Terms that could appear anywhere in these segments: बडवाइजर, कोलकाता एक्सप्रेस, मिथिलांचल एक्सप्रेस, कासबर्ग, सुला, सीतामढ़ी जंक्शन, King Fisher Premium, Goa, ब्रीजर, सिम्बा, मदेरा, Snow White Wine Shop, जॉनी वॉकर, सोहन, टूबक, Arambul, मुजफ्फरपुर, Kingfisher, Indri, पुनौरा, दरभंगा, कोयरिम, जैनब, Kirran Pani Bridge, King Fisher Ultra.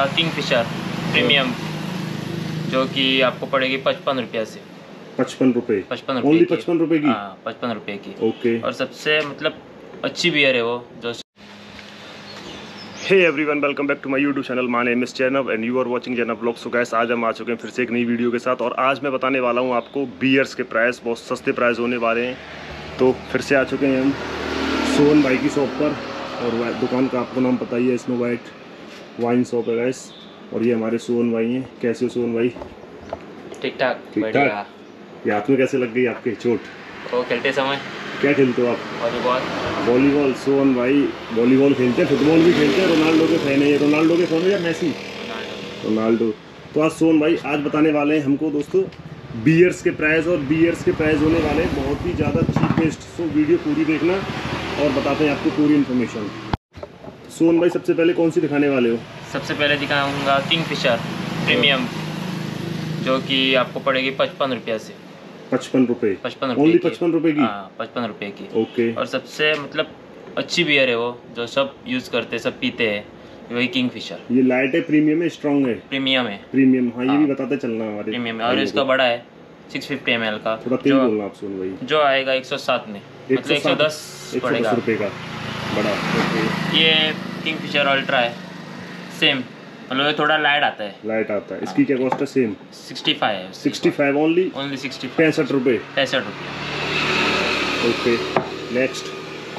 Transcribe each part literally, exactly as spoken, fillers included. King Fisher premium जो कि आपको पड़ेगी पचपन रुपया से पचपन रुपये पचपन रुपये पचपन रुपये की हाँ पचपन रुपये की ओके। और सबसे मतलब अच्छी बियर है वो जो। Hey everyone, welcome back to my YouTube channel. My name is जैनब and you are watching जैनब vlogs. So guys, आज हम आ चुके हैं फिर से एक नई वीडियो के साथ और आज मैं बताने वाला हूँ आपको बियर्स के प्राइस, बहुत सस्ते प्राइस होने वाले हैं। तो फिर से आ चुके हैं हम सोहन भाई की शॉप पर और दुकान का आपको नाम पता ही है, स्नो वाइट वाइन शॉप है गाइस। और ये हमारे सोहन भाई हैं। कैसे हो सोहन भाई? ठीक ठाक ठीक ठाक। ये हाथ में कैसे लग गई आपके चोट? वो खेलते समय। क्या खेलते हो आप? वॉलीबॉल। वॉलीबॉल। सोहन भाई वॉलीबॉल खेलते हैं, फुटबॉल भी खेलते हैं, रोनाल्डो के फैन है। रोनाल्डो के फैन है या मैसी? रोनाल्डो। तो आज सोहन भाई आज बताने वाले हैं हमको दोस्तों बियर्स के प्राइस, और बियर्स के प्राइस होने वाले हैं बहुत ही ज़्यादा चीपेस्ट। सो वीडियो पूरी देखना और बताते हैं आपको पूरी इन्फॉर्मेशन। सोहन भाई सबसे पहले कौन सी दिखाने वाले हो? सबसे पहले दिखाऊंगा किंग फिशर प्रीमियम जो कि आपको पड़ेगी पचपन रुपया से पचपन रुपये पचपन ओनली पचपन रुपये की हाँ पचपन रुपये की ओके। और सबसे मतलब अच्छी बियर है वो जो सब यूज़ करते हैं, सब पीते हैं, वही किंग फिशर। ये लाइट है, प्रीमियम है, स्ट्रॉन्ग है, प्रीमियम है प्रीमियम हाँ ये भी बताते चलना हमारे प्रीमियम। और इसका बड़ा है सिक्स फिफ्टी एम एल का जो आएगा एक सौ सात में, मतलब एक सौ दस रुपये का बड़ा। ये किंग फिशर अल्ट्रा है, सेम मतलब ये थोड़ा लाइट आता है लाइट आता है इसकी क्या कॉस्ट है? सेम पैंसठ है, पैंसठ ओनली ओनली पैंसठ पैंसठ रुपये पैंसठ रुपये ओके। नेक्स्ट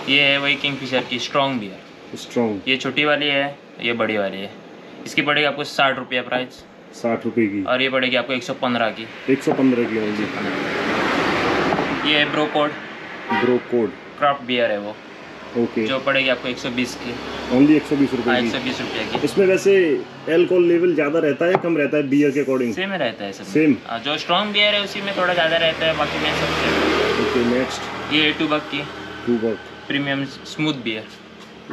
ये है वही किंग फिशर की स्ट्रॉन्ग बियर, स्ट्रॉन्ग। ये छोटी वाली है, ये बड़ी वाली है। इसकी पड़ेगी आपको साठ रुपया प्राइस, साठ रुपये की। और ये पड़ेगी आपको एक सौ पंद्रह की, एक सौ पंद्रह की होगी। ये है ब्रोकोड, ब्रोकोड क्राफ्ट बियर है वो ओके okay. जो पड़ेगी आपको एक सौ बीस की ओनली एक सौ बीस रुपए की एक सौ बीस रुपए की। इसमें वैसे अल्कोहल लेवल ज़्यादा रहता है कम रहता है बियर के अकॉर्डिंग? सेम रहता है, सेम। जो स्ट्रॉन्ग बियर है उसी में थोड़ा ज़्यादा रहता है, बाकी में सब सेम ओके। नेक्स्ट ये टूबक की टूबक premium smooth beer,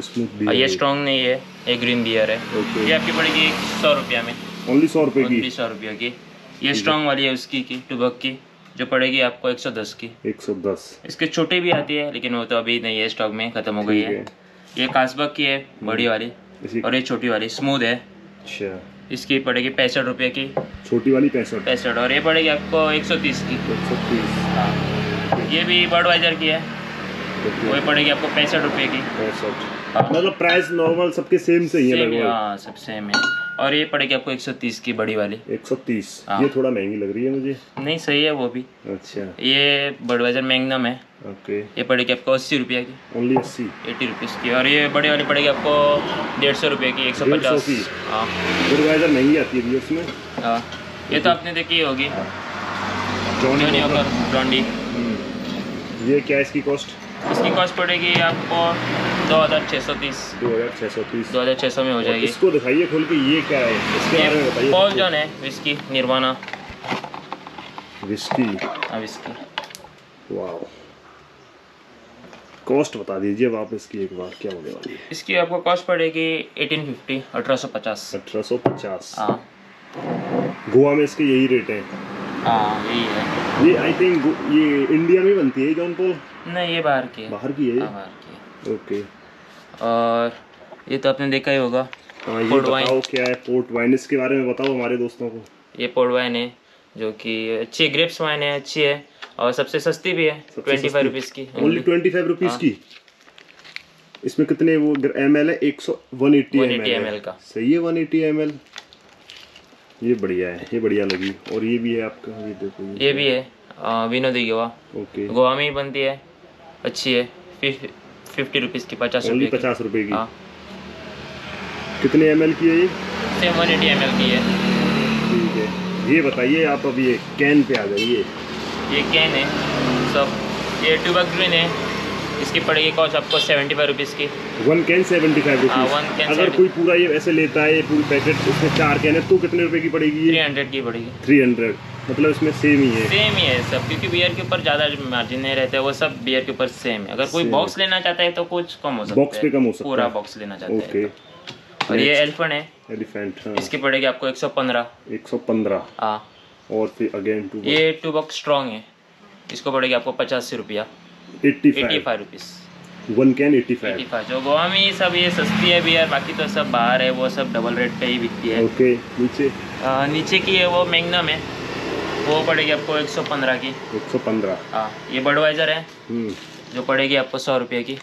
smooth beer. ये स्ट्रॉन्ग नहीं है, ये ग्रीन बियर है okay. ये आपकी पड़ेगी सौ रुपया में ओनली सौ रुपये की सौ रुपया की। ये स्ट्रॉन्ग वाली है उसकी की टूबक की जो पड़ेगी आपको एक सौ दस की एक सौ दस। इसके छोटे भी आती है लेकिन वो तो अभी नहीं है स्टॉक में, खत्म हो गई है।, है ये कासबक की है बड़ी वाली और ये छोटी वाली स्मूथ है। अच्छा, इसकी पड़ेगी पैंसठ रुपये की छोटी वाली, पैंसठ पैंसठ और ये पड़ेगी आपको एक सौ तीस की एक सौ तीस हाँ। ये भी बडवाइजर की है, वो पड़ेगी आपको पैंसठ रुपये की पैंसठ। मतलब प्राइस नॉर्मल सबके सेम से ही है हाँ, सब सेम है। और ये पड़ेगी आपको एक सौ तीस की बड़ी वाली एक सौ तीस हाँ। ये थोड़ा महंगी लग रही है मुझे। नहीं सही है वो भी। अच्छा, ये बडवाइजर मैग्नम है ओके। ये पड़ेगी आपको अस्सी रुपये की ओनली अस्सी एटी रुपीज़ की। और ये बड़ी वाली पड़ेगी आपको डेढ़ सौ रुपये की एक सौ पचास की हाँ। बडवाइजर महंगी आती है उसमें हाँ। ये तो आपने देखी होगी जॉनी वॉकर ब्रांडी। ये क्या इसकी कॉस्ट? इसकी कॉस्ट पड़ेगी आपको दो हज़ार छः सौ तीस दो हज़ार छः सौ तीस दो हज़ार छः सौ में हो जाएगी। इसको दिखाइए खोल के, ये क्या है? इसके पॉल जॉन है विस्की, निर्वाणा विस्की हाँ विस्की। वाह, कॉस्ट बता दीजिए वापस की एक बार क्या होने वाली है इसकी? आपको कॉस्ट पड़ेगी एटीन फिफ्टी अठारह सौ पचास अठारह सौ पचास हाँ। गोवा में इसके यही रेट है हाँ, यही है। ये आई थिंक ये इंडिया में बनती है जॉन पॉल? नहीं, ये बाहर की है, बाहर की है बाहर की ओके। और ये तो आपने देखा ही होगा आ, ये पोर्ट वाइन क्या है? पोर्ट वाइन इसके बारे में बताओ हमारे दोस्तों को। ये पोर्ट वाइन है जो कि अच्छी ग्रेप्स वाइन है, अच्छी है और सबसे सस्ती भी है ट्वेंटी फाइव रुपीज़ की ओनली ट्वेंटी फाइव रुपीज़ की। इसमें कितने वो एम एल है? एक सौ वन एट्टी एम एल का सही है, वन एट्टी एम एल। ये बढ़िया है, ये बढ़िया लगी। और ये भी है आपका, ये देखो ये भी है विनोदी गोवा ओके, गोवा में ही बनती है, अच्छी है फिफ्टी रुपीज़ की पचास रुपये पचास रुपये की हाँ। कितने एम एल की है ये? Same one eighty M L की है ठीक है। ये बताइए आप अब ये कैन पे आ जाइए, ये कैन है सब। ये ट्यूबक ग्रीन है, इसकी पड़ेगी कॉस्ट आपको सेवेंटी फाइव रुपीज़ की one can seventy five rupees अगर कोई पूरा ये ऐसे लेता है, ये पूरी पैकेट उसमें चार कैन है तो कितने रुपये की पड़ेगी? थ्री हंड्रेड की पड़ेगी थ्री हंड्रेड मतलब इसमें सेम ही है सेम ही है सब, क्योंकि बियर के ऊपर ज़्यादा मार्जिन नहीं रहता है, वो सब बियर के ऊपर सेम है। अगर कोई बॉक्स लेना चाहता है तो कुछ कम हो सकता है, बॉक्स पे कम हो सकता है, पूरा बॉक्स लेना चाहता okay. है तो। और ये एलिफेंट है, एलिफेंट हाँ। इसकी पड़ेगी आपको एक सौ पंद्रह एक सौ पंद्रह हाँ। और फिर अगेन टू ये टू बॉक्स स्ट्रॉन्ग है, इसको पड़ेगी आपको पचासी रुपया eighty five rupees one can eighty five. जो गोवा में सब ये सस्ती है बियर, बाकी तो सब बाहर है वो सब डबल रेट पे ही बिकती है। ओके नीचे आ, नीचे की है वो मैग्नम है, वो पड़ेगी आपको एक सौ पंद्रह की। एक सौ पंद्रह। हाँ ये बडवाइजर है जो पड़ेगी आपको सौ रुपये की।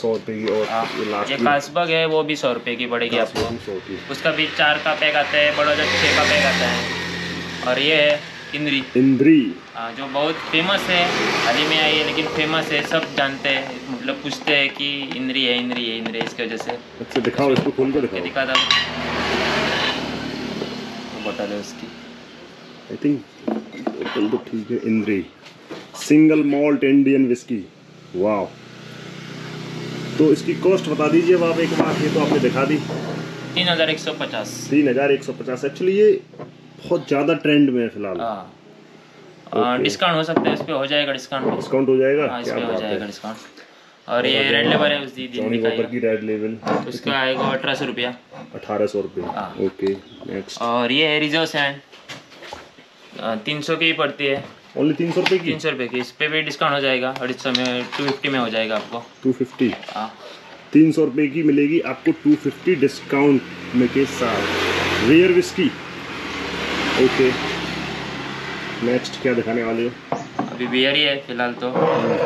सौ रुपये की। और ये कासबर्ग है वो भी सौ रुपये की पड़ेगी आपको। उसका भी चार का पैक आता है, बडवाइजर छः का पैक आता है। और ये है इंद्री। इंद्री हाँ जो बहुत फेमस है, हाल ही में आई है लेकिन फेमस है, सब जानते हैं मतलब पूछते हैं कि इंद्री है इंद्री है इंद्री है इसकी वजह से। अच्छा दिखाओ इसको खोल कर दिखाओ। दिखा था तो बता दो उसकी। आई थिंक तो ठीक है। इंद्री सिंगल मॉल्ट इंडियन विस्की। वाह तो इसकी कॉस्ट बता दीजिए आप एक बार। ये तो आपने दिखा दी तीन हज़ार एक सौ पचास तीन हज़ार एक सौ पचास एक्चुअली ये बहुत ज्यादा ट्रेंड में है फिलहाल। okay. डिस्काउंट हो सकता है इस पे, हो जाएगा डिस्काउंट। डिस्काउंट हो जाएगा आ, क्या हो जाएगा डिस्काउंट। और ये रेड लेवल है उस दी जॉनी वॉकर की रेड लेवल, उसका आएगा अठारह सौ रुपया। अठारह सौ रुपया ओके नेक्स्ट। और ये है रिजर्व सेवन तीन सौ की पड़ती है। ओनली तीन सौ रुपये की। तीन सौ रुपये की। इस पे भी डिस्काउंट हो जाएगा अढ़ाई सौ में, टू फिफ्टी में हो जाएगा आपको। टू फिफ्टी तीन सौ रुपये की मिलेगी आपको टू फिफ्टी डिस्काउंट में के साथ रेयर विस्की। ओके नेक्स्ट क्या दिखाने वाले हो? अभी बियर ही है फिलहाल तो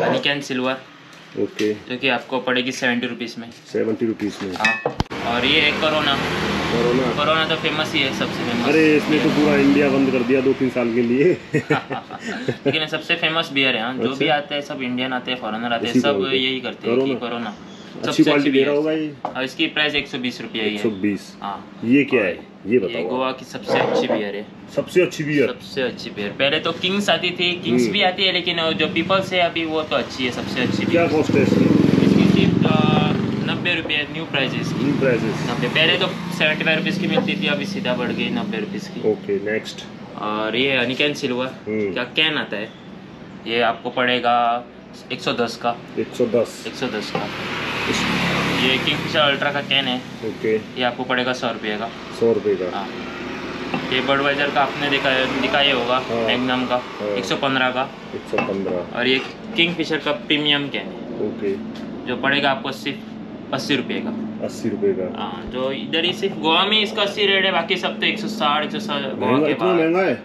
हनीकैन सिल्वर। ओके जो कि आपको पड़ेगी सेवेंटी रुपीज़ में। सेवेंटी रुपीज़ में हाँ। और ये है कोरोना। कोरोना कोरोना तो फेमस ही है सबसे फेमस। अरे इसने तो पूरा इंडिया बंद कर दिया दो तीन साल के लिए लेकिन सबसे फेमस बियर है। जो भी आते हैं सब इंडियन आते हैं, फॉरेनर आते हैं, सब यही करते हैं कोरोना। अच्छी क्वालिटी दे रहा होगा ये। और इसकी प्राइस एक सौ बीस रुपये है। एक सौ बीस। हाँ ये क्या है ये बताओ। ये गोवा की सबसे अच्छी बियर है। सबसे अच्छी बियर। सबसे अच्छी बियर पहले तो किंग्स आती थी, किंग्स भी आती है लेकिन जो पीपल्स है अभी वो तो अच्छी है सबसे अच्छी। क्या कॉस्ट है इसकी? इसकी सिर्फ नब्बे रुपये न्यू प्राइस है इसकी। न्यू प्राइस नब्बे, पहले तो सेवेंटी फाइव रुपीज़ की मिलती थी, अभी सीधा बढ़ गई नब्बे रुपीज़ की। Okay next. और ये हनीकैन सिल्वर क्या कैन आता है, ये आपको पड़ेगा एक सौ दस का। एक सौ दस एक सौ दस का। ये किंग फिशर अल्ट्रा का कैन है। ओके ये आपको पड़ेगा सौ रुपये का। सौ रुपये का हाँ। ये बडवाइजर का आपने देखा दिखाया होगा हाँ। मैग्नम का हाँ। एक सौ पंद्रह का। एक सौ पंद्रह। और ये किंग फिशर का प्रीमियम कैन है। ओके जो पड़ेगा आपको सिर्फ अस्सी रुपये का। अस्सी रुपये का हाँ। जो इधर ही सिर्फ गोवा में इसका अस्सी रेट है, बाकी सब तो एक सौ साठ एक सौ साठ महंगा है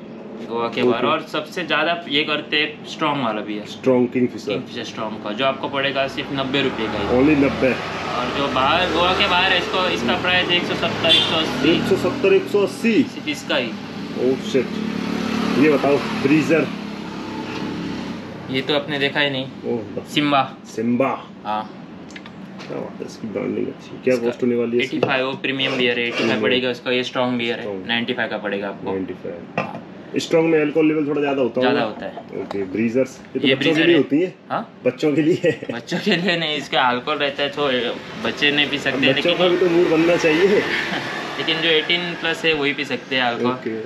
गोवा के बाहर। और सबसे ज़्यादा ये करते हैं स्ट्रॉन्ग वाला भी है, strong Kingfisher. Kingfisher strong का जो आपको पड़ेगा सिर्फ नब्बे रुपये का। ओनली नब्बे। और जो बाहर गोवा के बाहर है इसको इसका प्राइस एक सौ सत्तर एक सौ अस्सी एक सौ सत्तर एक सौ अस्सी सिर्फ इसका ही। Oh shit. ये बताओ ब्रीजर, ये तो आपने देखा ही नहीं। ओह सिम्बा। सिम्बा हाँ क्या बात है, इसकी ब्रांडिंग अच्छी। क्या कॉस्ट होने वाली है? एटी फाइव वो प्रीमियम बियर है, एटी फाइव पड़ेगा उसका। ये स्ट्रॉन्ग बियर है, नाइन्टी फाइव का पड़ेगा आपको। नाइन्टी फाइव स्ट्रॉन्ग में एल्कोहल लेवल थोड़ा ज्यादा होता है। ज्यादा होता है। ओके ब्रीजर्स ये तो ये बच्चों के लिए होती है हाँ? बच्चों के लिए बच्चों के लिए नहीं, इसका अल्कोहल रहता है तो बच्चे नहीं पी सकते। बच्चों का भी तो मूड बनना चाहिए लेकिन जो अठारह प्लस है वही पी सकते हैं अल्कोहल।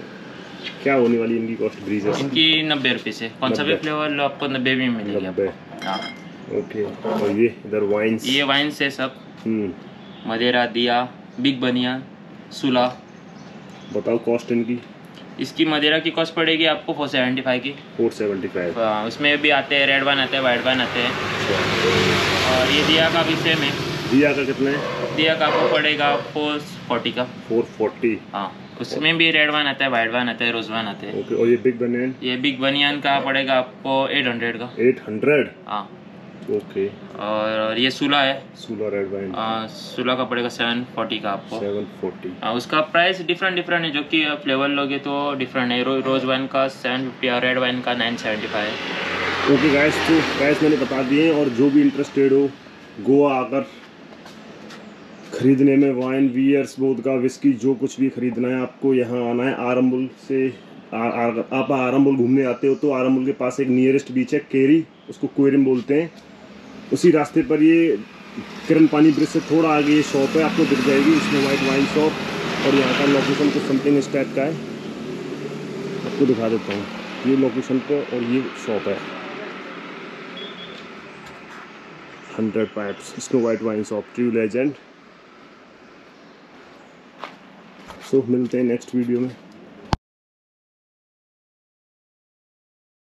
क्या होने वाली इनकी कॉस्ट ब्रीजर्स? इनकी नब्बे रुपये से कौन सा भी फ्लेवर लो आपको नब्बे भी मिलेगी आपको। ओके और ये इधर वाइन्स, ये वाइन्स है सब मदेरा, दिया, बिग बनिया, सुला। बताओ कॉस्ट इनकी। इसकी मदेरा की कॉस्ट पड़ेगी आपको फोर सेवेंटी फाइव की। फोर सेवेंटी फाइव हाँ। उसमें भी आते हैं रेड वाइन आते हैं, वाइट वाइन आते हैं। और ये दिया का भी सेम है। दिया का कितना है? दिया का आपको पड़ेगा फोर फोर्टी का। फोर फोर्टी हाँ। उसमें भी रेड वाइन आता है, वाइट वाइन आता है, रोज वाइन आते हैं। और ये बिग बनियान, ये बिग बनियान का पड़ेगा आपको एट हंड्रेड का। एट हंड्रेड हाँ ओके। और ये सोलह है, सोलह रेड वाइन हाँ। सोलह का पड़ेगा सेवन फोर्टी का आपको। सेवन फोर्टी हाँ। उसका प्राइस डिफरेंट डिफरेंट है, जो कि फ्लेवर लोगे तो डिफरेंट है। रो, रोज वाइन का सेवन फिफ्टी और रेड वाइन का nine seventy five. Okay guys तो प्राइस मैंने बता दिए। और जो भी इंटरेस्टेड हो गोवा आकर खरीदने में वाइन, बियर्स, वोदका, विस्की जो कुछ भी खरीदना है आपको यहाँ आना है। आरंबुल से आ, आ, आप आरंबुल घूमने आते हो तो आरंबुल के पास एक नियरेस्ट बीच है केरी, उसको कोयरिम बोलते हैं। उसी रास्ते पर ये किरण पानी ब्रिज से थोड़ा आगे ये शॉप है, आपको दिख जाएगी स्नो वाइट वाइन शॉप। और यहाँ का लोकेशन तो समथिंग इस टाइप का है, आपको दिखा देता हूँ ये लोकेशन पे। और ये शॉप है hundred pipes snow white wine shop, true legend. So मिलते हैं नेक्स्ट वीडियो में।